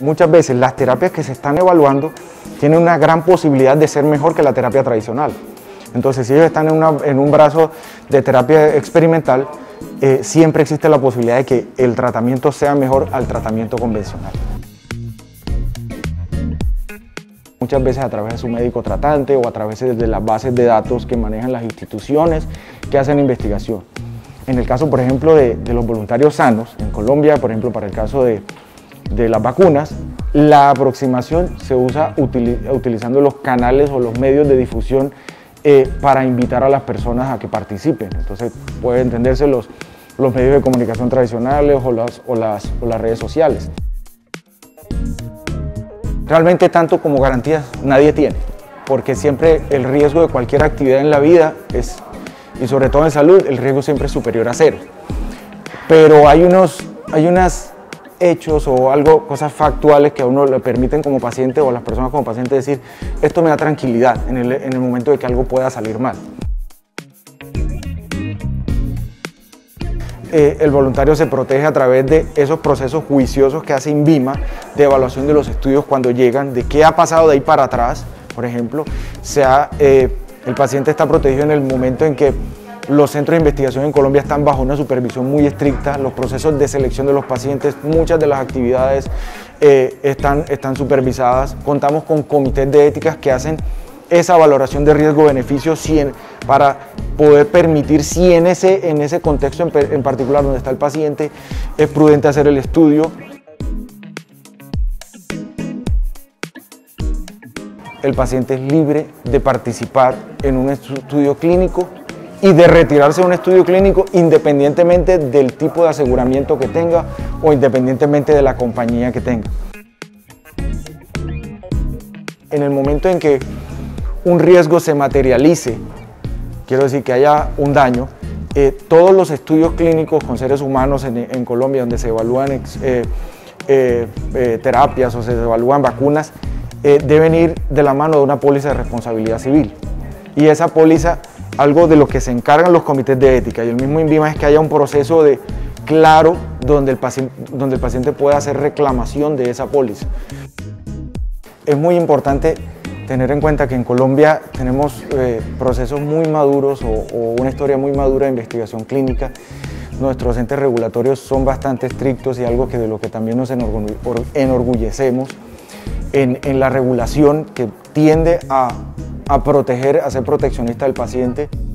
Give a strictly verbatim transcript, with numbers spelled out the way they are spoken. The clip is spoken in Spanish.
Muchas veces las terapias que se están evaluando tienen una gran posibilidad de ser mejor que la terapia tradicional. Entonces, si ellos están en, una, en un brazo de terapia experimental, eh, siempre existe la posibilidad de que el tratamiento sea mejor al tratamiento convencional. Muchas veces a través de su médico tratante o a través de las bases de datos que manejan las instituciones que hacen investigación. En el caso, por ejemplo, de, de los voluntarios sanos, en Colombia, por ejemplo, para el caso de, de las vacunas, la aproximación se usa util, utilizando los canales o los medios de difusión Eh, para invitar a las personas a que participen. Entonces pueden entenderse los, los medios de comunicación tradicionales o las, o, las, o las redes sociales. Realmente tanto como garantías nadie tiene, porque siempre el riesgo de cualquier actividad en la vida es, y sobre todo en salud, el riesgo siempre es superior a cero. Pero hay unos hay unas hechos o algo, cosas factuales que a uno le permiten como paciente o a las personas como paciente decir, esto me da tranquilidad en el, en el momento de que algo pueda salir mal. Eh, el voluntario se protege a través de esos procesos juiciosos que hace INVIMA de evaluación de los estudios cuando llegan, de qué ha pasado de ahí para atrás, por ejemplo. Sea, eh, el paciente está protegido en el momento en que los centros de investigación en Colombia están bajo una supervisión muy estricta, los procesos de selección de los pacientes, muchas de las actividades eh, están, están supervisadas. Contamos con comités de éticas que hacen esa valoración de riesgo-beneficio para poder permitir si en ese, en ese contexto en, en particular donde está el paciente es prudente hacer el estudio. El paciente es libre de participar en un estudio clínico y de retirarse de un estudio clínico independientemente del tipo de aseguramiento que tenga o independientemente de la compañía que tenga. En el momento en que un riesgo se materialice, quiero decir que haya un daño, eh, todos los estudios clínicos con seres humanos en, en Colombia donde se evalúan eh, eh, eh, terapias o se evalúan vacunas, eh, deben ir de la mano de una póliza de responsabilidad civil. Y esa póliza, algo de lo que se encargan los comités de ética y el mismo INVIMA, es que haya un proceso de claro donde el paciente, donde el paciente pueda hacer reclamación de esa póliza. Es muy importante tener en cuenta que en Colombia tenemos eh, procesos muy maduros o, o una historia muy madura de investigación clínica. Nuestros entes regulatorios son bastante estrictos y algo que de lo que también nos enorgullecemos en, en la regulación que tiende a a proteger, a ser proteccionista del paciente.